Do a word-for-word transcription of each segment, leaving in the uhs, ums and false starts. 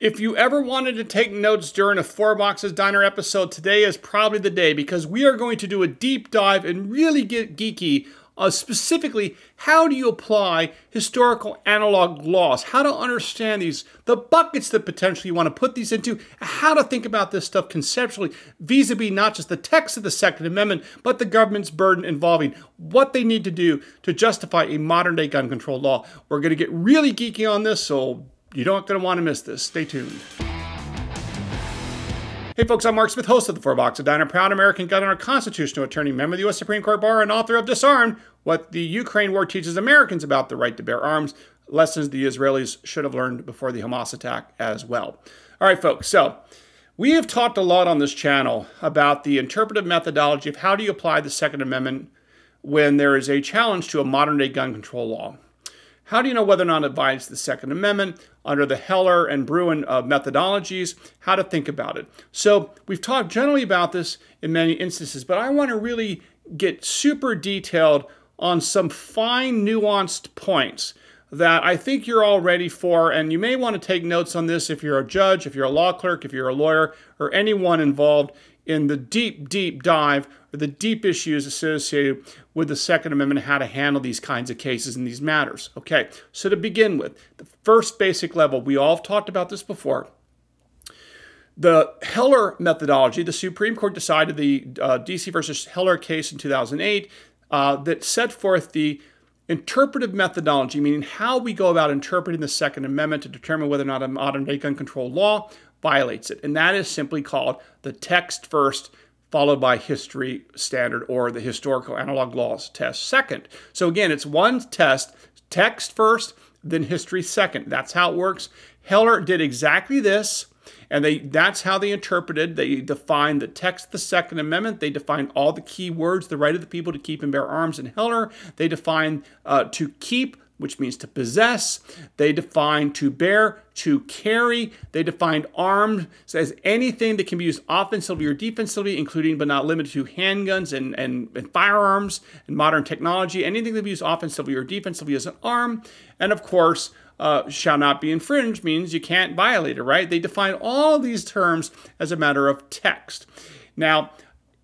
If you ever wanted to take notes during a Four Boxes Diner episode, today is probably the day, because we are going to do a deep dive and really get geeky. Uh, specifically, how do you apply historical analog laws? How to understand these, the buckets that potentially you want to put these into, how to think about this stuff conceptually, vis-a-vis not just the text of the Second Amendment, but the government's burden involving what they need to do to justify a modern-day gun control law. We're going to get really geeky on this, so you don't going to want to miss this. Stay tuned. Hey folks, I'm Mark Smith, host of the Four Boxes Diner, proud American gun owner, constitutional attorney, member of the U S Supreme Court Bar, and author of Disarmed, What the Ukraine War Teaches Americans About the Right to Bear Arms, lessons the Israelis should have learned before the Hamas attack as well. All right, folks, so we have talked a lot on this channel about the interpretive methodology of how do you apply the Second Amendment when there is a challenge to a modern-day gun control law. How do you know whether or not it violates the Second Amendment under the Heller and Bruen uh, methodologies? How to think about it. So we've talked generally about this in many instances, but I want to really get super detailed on some fine, nuanced points that I think you're all ready for, and you may want to take notes on this if you're a judge, if you're a law clerk, if you're a lawyer, or anyone involved in the deep, deep dive or the deep issues associated with the Second Amendment, how to handle these kinds of cases and these matters. Okay, so to begin with, the first basic level, we all have talked about this before. The Heller methodology, the Supreme Court decided the uh, D C versus Heller case in two thousand eight uh, that set forth the interpretive methodology, meaning how we go about interpreting the Second Amendment to determine whether or not a modern-day gun control law violates it. And that is simply called the text first, followed by history standard, or the historical analog laws test second. So again, it's one test, text first, then history second. That's how it works. Heller did exactly this, and they that's how they interpreted. They defined the text of the Second Amendment. They defined all the key words, the right of the people to keep and bear arms in Heller. They defined uh, to keep, which means to possess. They defined to bear, to carry. They defined arms as anything that can be used offensively or defensively, including but not limited to handguns and, and, and firearms and modern technology. Anything that can be used offensively or defensively is an arm. And of course, uh, shall not be infringed means you can't violate it, right? They define all these terms as a matter of text. Now,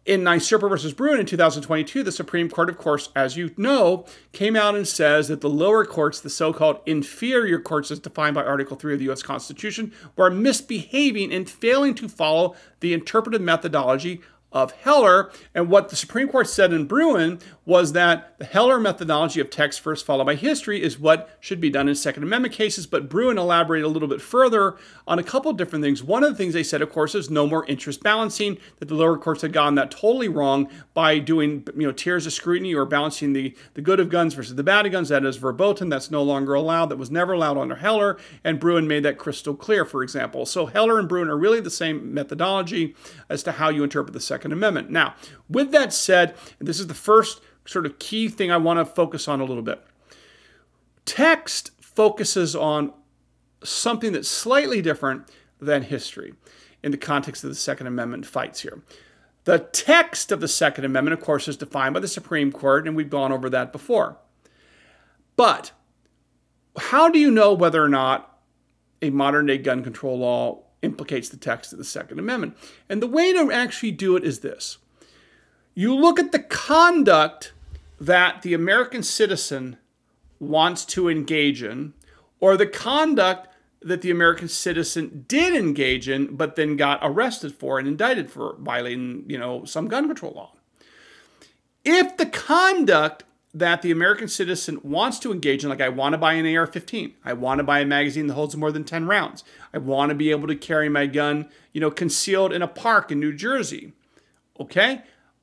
in NYSRPA v. Bruen in two thousand twenty-two, the Supreme Court, of course, as you know, came out and says that the lower courts, the so-called inferior courts as defined by Article three of the U S Constitution, were misbehaving and failing to follow the interpretive methodology of Heller. And what the Supreme Court said in Bruen was that the Heller methodology of text first followed by history is what should be done in Second Amendment cases. But Bruen elaborated a little bit further on a couple of different things. One of the things they said, of course, is no more interest balancing, that the lower courts had gotten that totally wrong by doing, you know, tiers of scrutiny or balancing the, the good of guns versus the bad of guns. That is verboten. That's no longer allowed. That was never allowed under Heller. And Bruen made that crystal clear, for example. So Heller and Bruen are really the same methodology as to how you interpret the Second Second Amendment. Now, with that said, and this is the first sort of key thing I want to focus on a little bit. Text focuses on something that's slightly different than history in the context of the Second Amendment fights here. The text of the Second Amendment, of course, is defined by the Supreme Court, and we've gone over that before. But how do you know whether or not a modern-day gun control law implicates the text of the Second Amendment? And the way to actually do it is this. You look at the conduct that the American citizen wants to engage in, or the conduct that the American citizen did engage in, but then got arrested for and indicted for violating, you know, some gun control law. If the conduct that the American citizen wants to engage in, like I want to buy an A R fifteen, I want to buy a magazine that holds more than ten rounds, I want to be able to carry my gun, you know, concealed in a park in New Jersey, okay?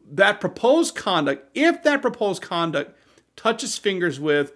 That proposed conduct, if that proposed conduct touches fingers with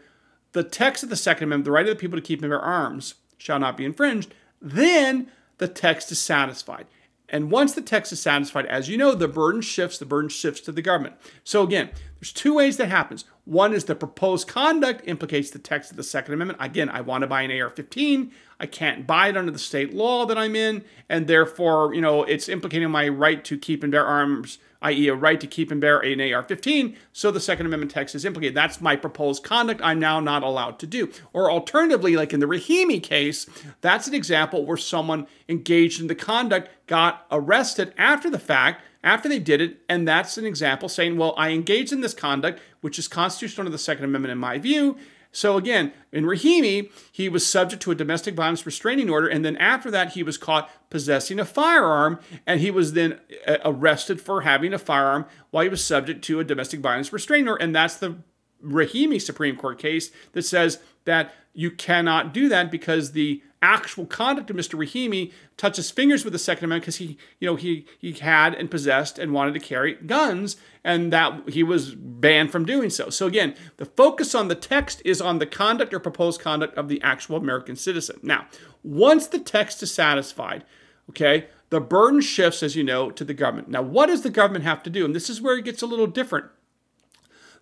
the text of the Second Amendment, the right of the people to keep and bear arms shall not be infringed, then the text is satisfied. And once the text is satisfied, as you know, the burden shifts, the burden shifts to the government. So again, There's two ways that happens. One is the proposed conduct implicates the text of the Second Amendment. Again, I want to buy an A R fifteen. I can't buy it under the state law that I'm in, and therefore, you know, it's implicating my right to keep and bear arms, that is a right to keep and bear an A R fifteen, so the Second Amendment text is implicated. That's my proposed conduct I'm now not allowed to do. Or alternatively, like in the Rahimi case, that's an example where someone engaged in the conduct got arrested after the fact, after they did it, and that's an example saying, well, I engaged in this conduct, which is constitutional under the Second Amendment in my view. So again, in Rahimi, he was subject to a domestic violence restraining order, and then after that, he was caught possessing a firearm, and he was then arrested for having a firearm while he was subject to a domestic violence restraining order, and that's the Rahimi Supreme Court case that says that you cannot do that because the actual conduct of Mister Rahimi touches fingers with the Second Amendment because he, you know, he he had and possessed and wanted to carry guns, and that he was banned from doing so. So again, the focus on the text is on the conduct or proposed conduct of the actual American citizen. Now, once the text is satisfied, okay, the burden shifts, as you know, to the government. Now, what does the government have to do? And this is where it gets a little different.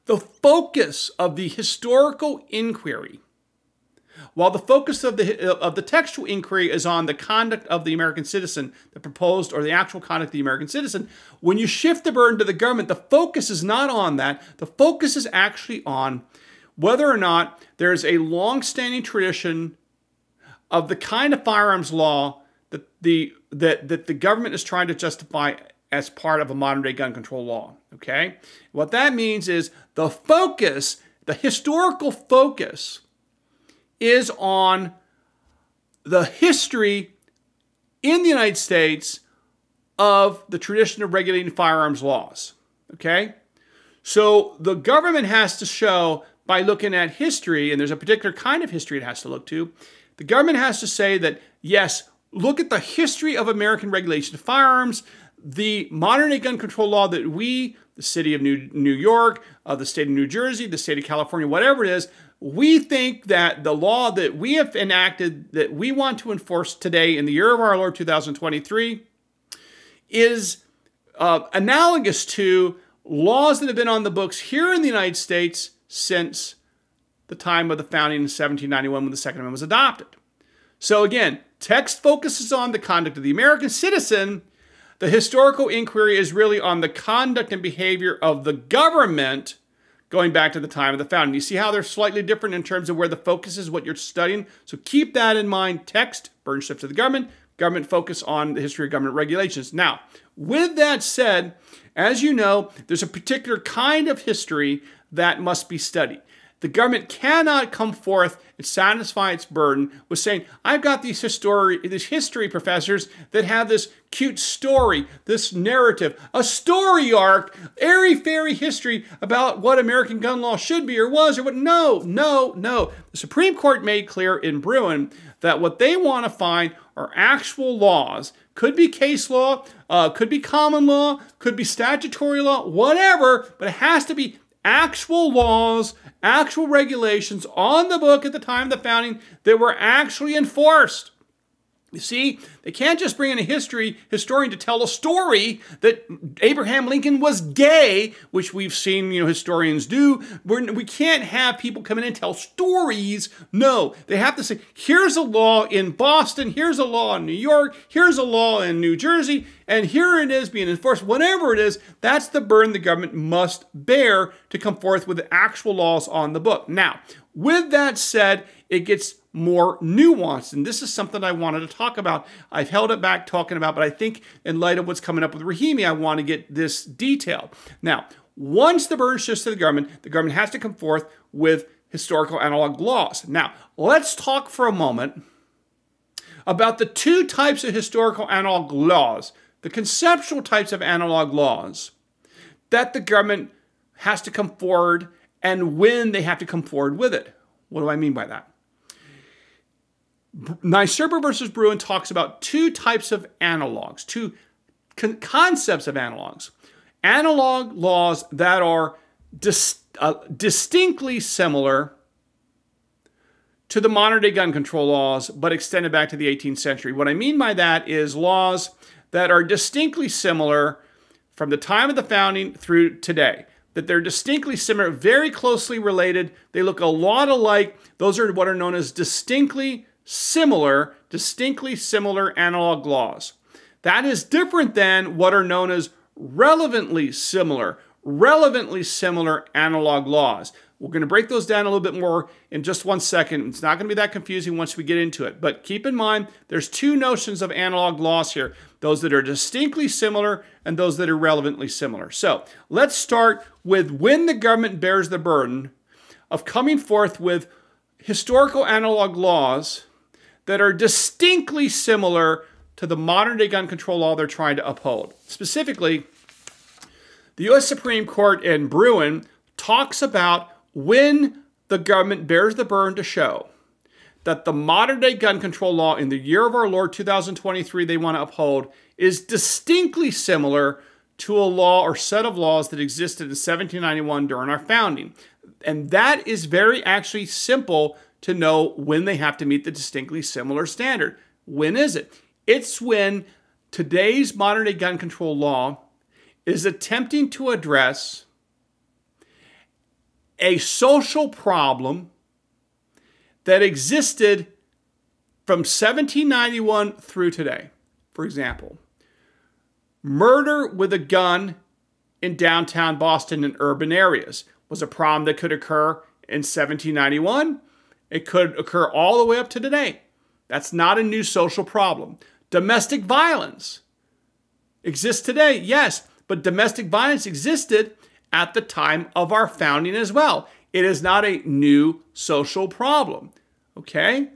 The focus of the historical inquiry, while the focus of the, of the textual inquiry is on the conduct of the American citizen, the proposed or the actual conduct of the American citizen, when you shift the burden to the government, the focus is not on that. The focus is actually on whether or not there is a long-standing tradition of the kind of firearms law that the, that, that the government is trying to justify as part of a modern-day gun control law, okay? What that means is the focus, the historical focus, is on the history in the United States of the tradition of regulating firearms laws, okay? So the government has to show, by looking at history, and there's a particular kind of history it has to look to, the government has to say that, yes, look at the history of American regulation of firearms. The modern-day gun control law that we, the city of New, New York, uh, the state of New Jersey, the state of California, whatever it is, we think that the law that we have enacted, that we want to enforce today in the year of our Lord two thousand twenty-three, is uh, analogous to laws that have been on the books here in the United States since the time of the founding in seventeen ninety-one when the Second Amendment was adopted. So again, text focuses on the conduct of the American citizen. The historical inquiry is really on the conduct and behavior of the government going back to the time of the founding. You see how they're slightly different in terms of where the focus is, what you're studying? So keep that in mind. Text, burden shift to the government. Government focus on the history of government regulations. Now, with that said, as you know, there's a particular kind of history that must be studied. The government cannot come forth and satisfy its burden with saying, I've got these history, these history professors that have this cute story, this narrative, a story arc, airy-fairy history about what American gun law should be or was or what. No, no, no. The Supreme Court made clear in Bruen that what they want to find are actual laws. Could be case law, uh, could be common law, could be statutory law, whatever, but it has to be actual laws, actual regulations on the book at the time of the founding that were actually enforced. You see, they can't just bring in a history historian to tell a story that Abraham Lincoln was gay, which we've seen, you know, historians do. We're, we can't have people come in and tell stories. No, they have to say, here's a law in Boston, here's a law in New York, here's a law in New Jersey, and here it is being enforced. Whatever it is, that's the burden the government must bear to come forth with the actual laws on the book. Now, with that said, it gets more nuanced, and this is something I wanted to talk about. I've held it back talking about, but I think in light of what's coming up with Rahimi, I want to get this detailed. Now, once the burden shifts to the government, the government has to come forth with historical analog laws. Now, let's talk for a moment about the two types of historical analog laws, the conceptual types of analog laws that the government has to come forward and when they have to come forward with it. What do I mean by that? NYSRPA versus Bruen talks about two types of analogs, two con concepts of analogs. Analog laws that are dis uh, distinctly similar to the modern-day gun control laws, but extended back to the eighteenth century. What I mean by that is laws that are distinctly similar from the time of the founding through today. that they're distinctly similar, very closely related. They look a lot alike. Those are what are known as distinctly similar, distinctly similar analog laws. That is different than what are known as relevantly similar, relevantly similar analog laws. We're going to break those down a little bit more in just one second. It's not going to be that confusing once we get into it. But keep in mind, there's two notions of analog laws here, those that are distinctly similar and those that are relevantly similar. So let's start with when the government bears the burden of coming forth with historical analog laws that are distinctly similar to the modern-day gun control law they're trying to uphold. Specifically, the U S Supreme Court in Bruen talks about when the government bears the burden to show that the modern-day gun control law in the year of our Lord two thousand twenty-three they want to uphold is distinctly similar to a law or set of laws that existed in seventeen ninety-one during our founding. And that is very actually simple to know when they have to meet the distinctly similar standard. When is it? It's when today's modern-day gun control law is attempting to address a social problem that existed from seventeen ninety-one through today. For example, murder with a gun in downtown Boston and urban areas was a problem that could occur in seventeen ninety-one. It could occur all the way up to today. That's not a new social problem. Domestic violence exists today, yes, but domestic violence existed at the time of our founding as well. It is not a new social problem, okay?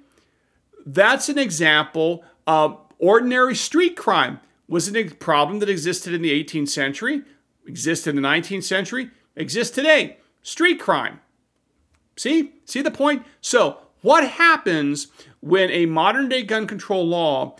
That's an example of ordinary street crime. Was it a problem that existed in the eighteenth century, existed in the nineteenth century, exists today? Street crime. See? See the point? So what happens when a modern-day gun control law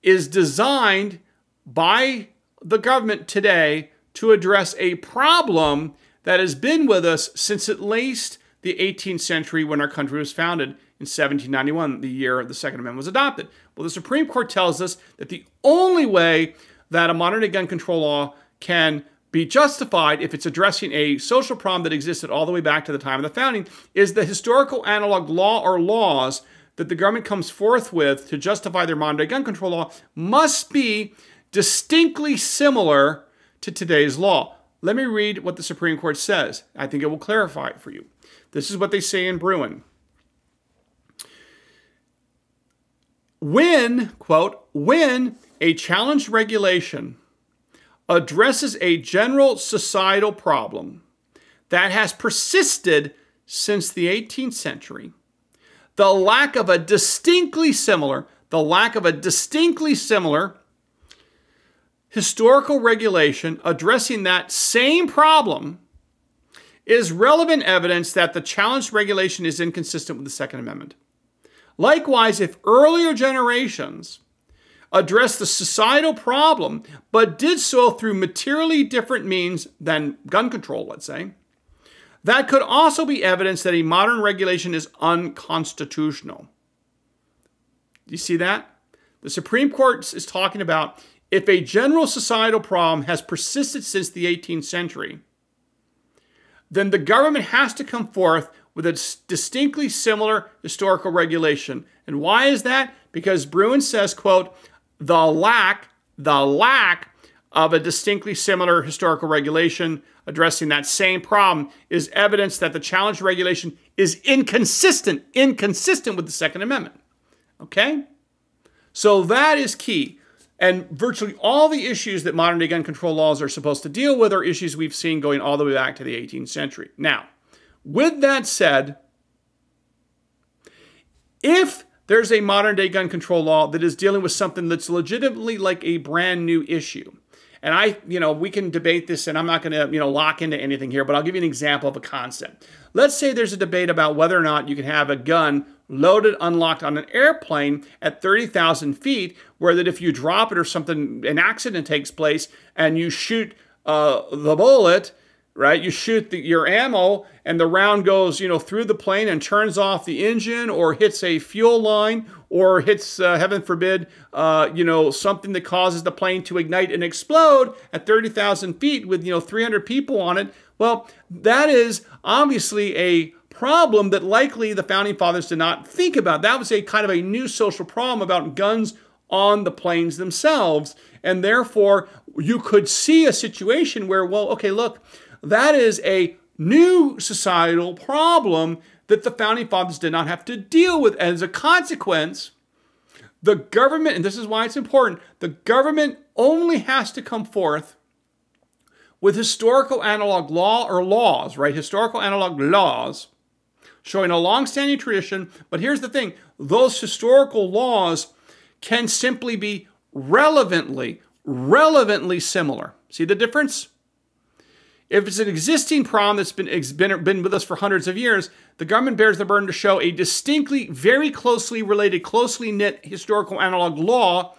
is designed by the government today to address a problem that has been with us since at least the eighteenth century when our country was founded in seventeen ninety-one, the year the Second Amendment was adopted? Well, the Supreme Court tells us that the only way that a modern-day gun control law can be justified if it's addressing a social problem that existed all the way back to the time of the founding is the historical analog law or laws that the government comes forth with to justify their modern-day gun control law must be distinctly similar to today's law. Let me read what the Supreme Court says. I think it will clarify it for you. This is what they say in Bruen. When, quote, when a challenged regulation addresses a general societal problem that has persisted since the eighteenth century, the lack of a distinctly similar, the lack of a distinctly similar historical regulation addressing that same problem is relevant evidence that the challenged regulation is inconsistent with the Second Amendment. Likewise, if earlier generations addressed the societal problem, but did so through materially different means than gun control, let's say, that could also be evidence that a modern regulation is unconstitutional. Do you see that? The Supreme Court is talking about if a general societal problem has persisted since the eighteenth century, then the government has to come forth with a distinctly similar historical regulation. And why is that? Because Bruen says, quote, the lack, the lack of a distinctly similar historical regulation addressing that same problem is evidence that the challenged regulation is inconsistent, inconsistent with the Second Amendment. Okay? So that is key. And virtually all the issues that modern-day gun control laws are supposed to deal with are issues we've seen going all the way back to the eighteenth century. Now, with that said, if there's a modern-day gun control law that is dealing with something that's legitimately like a brand new issue, and I, you know, we can debate this, and I'm not going to, you know, lock into anything here, but I'll give you an example of a concept. Let's say there's a debate about whether or not you can have a gun loaded, unlocked on an airplane at thirty thousand feet, where that if you drop it or something, an accident takes place, and you shoot uh, the bullet, right? You shoot the, your ammo and the round goes, you know, through the plane and turns off the engine or hits a fuel line or hits, uh, heaven forbid, uh, you know, something that causes the plane to ignite and explode at thirty thousand feet with, you know, three hundred people on it. Well, that is obviously a problem that likely the Founding Fathers did not think about. That was a kind of a new social problem about guns on the planes themselves. And therefore, you could see a situation where, well, okay, look, that is a new societal problem that the Founding Fathers did not have to deal with. And as a consequence, the government, and this is why it's important, the government only has to come forth with historical analog law or laws, right? Historical analog laws showing a long-standing tradition. But here's the thing. Those historical laws can simply be relevantly, relevantly similar. See the difference? If it's an existing problem that's been, been, been with us for hundreds of years, the government bears the burden to show a distinctly, very closely related, closely knit historical analog law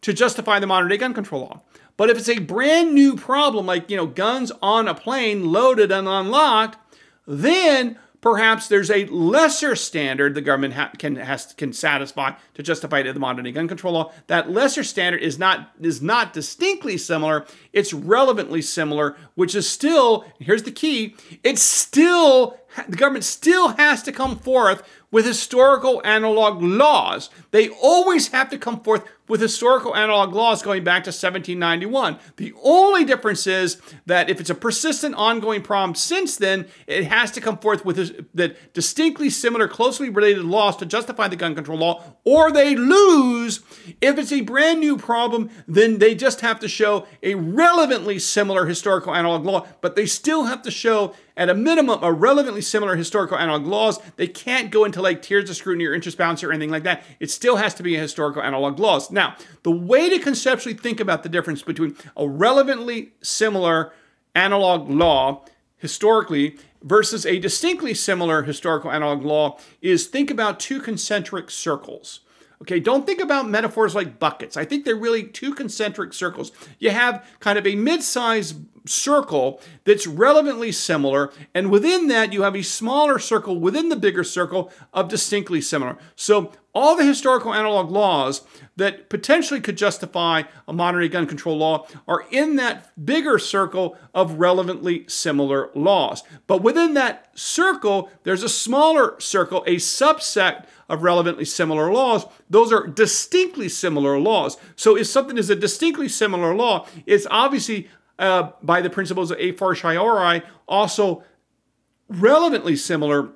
to justify the modern-day gun control law. But if it's a brand new problem, like, you know, guns on a plane, loaded and unlocked, then perhaps there's a lesser standard the government ha can, has, can satisfy to justify the modern-day gun control law. That lesser standard is not, is not distinctly similar. It's relevantly similar, which is still, here's the key, it's still, the government still has to come forth with historical analog laws. They always have to come forth with historical analog laws going back to seventeen ninety-one. The only difference is that if it's a persistent ongoing problem since then, it has to come forth with the distinctly similar, closely related laws to justify the gun control law, or they lose. If it's a brand new problem, then they just have to show a relevantly similar historical analog law, but they still have to show, at a minimum, a relevantly similar historical analog laws. They can't go into like tiers of scrutiny or interest bounds or anything like that. It still has to be a historical analog laws. Now, Now, the way to conceptually think about the difference between a relevantly similar analog law historically versus a distinctly similar historical analog law is think about two concentric circles. Okay, don't think about metaphors like buckets. I think they're really two concentric circles. You have kind of a mid-sized circle that's relevantly similar, and within that you have a smaller circle within the bigger circle of distinctly similar. So all the historical analog laws that potentially could justify a modern-day gun control law are in that bigger circle of relevantly similar laws. But within that circle, there's a smaller circle, a subset of relevantly similar laws. Those are distinctly similar laws. So if something is a distinctly similar law, it's obviously, uh, by the principles of a fortiori, also relevantly similar.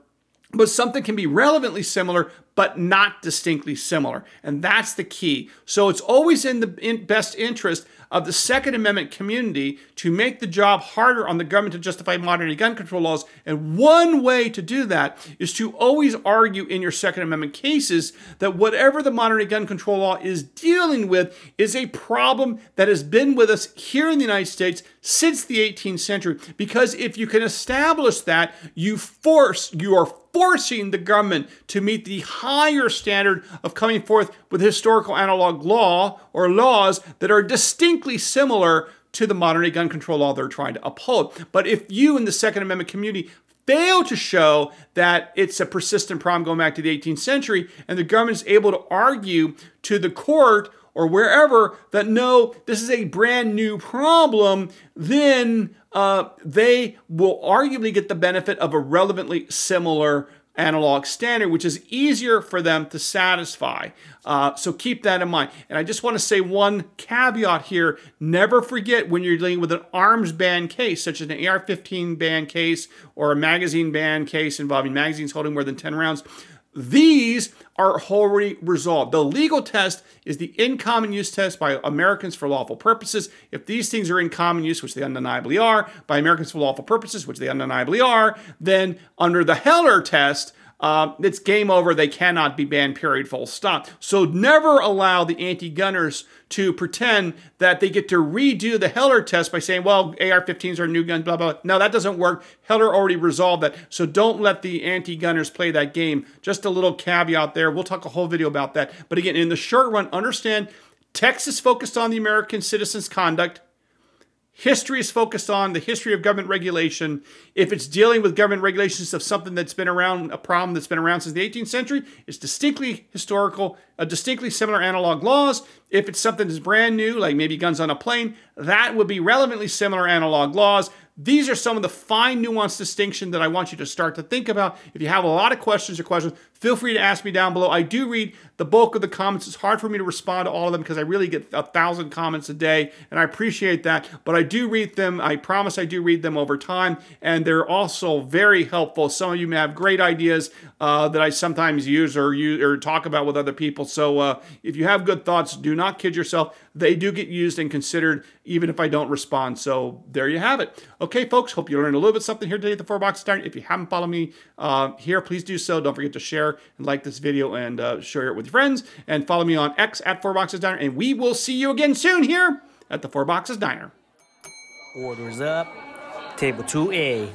But something can be relevantly similar, but not distinctly similar. And that's the key. So it's always in the in best interest of the Second Amendment community to make the job harder on the government to justify modern-day gun control laws. And one way to do that is to always argue in your Second Amendment cases that whatever the modern-day gun control law is dealing with is a problem that has been with us here in the United States since the eighteenth century. Because if you can establish that, you force, you are forcing the government to meet the higher standard of coming forth with historical analog law or laws that are distinctly similar to the modern-day gun control law they're trying to uphold. But if you in the Second Amendment community fail to show that it's a persistent problem going back to the eighteenth century, and the government is able to argue to the court or wherever that no, this is a brand new problem, then uh, they will arguably get the benefit of a relevantly similar analog standard, which is easier for them to satisfy. Uh, so keep that in mind. And I just want to say one caveat here. Never forget when you're dealing with an arms ban case, such as an A R fifteen ban case or a magazine ban case involving magazines holding more than ten rounds, these are already resolved. The legal test is the in common use test by Americans for lawful purposes. If these things are in common use, which they undeniably are, by Americans for lawful purposes, which they undeniably are, then under the Heller test, uh, it's game over. They cannot be banned, period, full stop. So never allow the anti-gunners to pretend that they get to redo the Heller test by saying, well, A R fifteens are new guns, blah, blah, blah. No, that doesn't work. Heller already resolved that. So don't let the anti-gunners play that game. Just a little caveat there. We'll talk a whole video about that. But again, in the short run, understand Texas focused on the American citizens' conduct. History is focused on the history of government regulation. If it's dealing with government regulations of something that's been around, a problem that's been around since the eighteenth century, it's distinctly historical, uh, distinctly similar analog laws. If it's something that's brand new, like maybe guns on a plane, that would be relevantly similar analog laws. These are some of the fine nuanced distinction that I want you to start to think about. If you have a lot of questions or questions, feel free to ask me down below. I do read the bulk of the comments. It's hard for me to respond to all of them because I really get a thousand comments a day, and I appreciate that. But I do read them. I promise I do read them over time, and they're also very helpful. Some of you may have great ideas uh, that I sometimes use or, use or talk about with other people. So uh, if you have good thoughts, do not kid yourself. They do get used and considered even if I don't respond. So there you have it. Okay, folks, hope you learned a little bit something here today at the Four Boxes Diner. If you haven't followed me uh, here, please do so. Don't forget to share and like this video and uh, share it with your friends. And follow me on X at Four Boxes Diner. And we will see you again soon here at the Four Boxes Diner. Orders up. Table two A.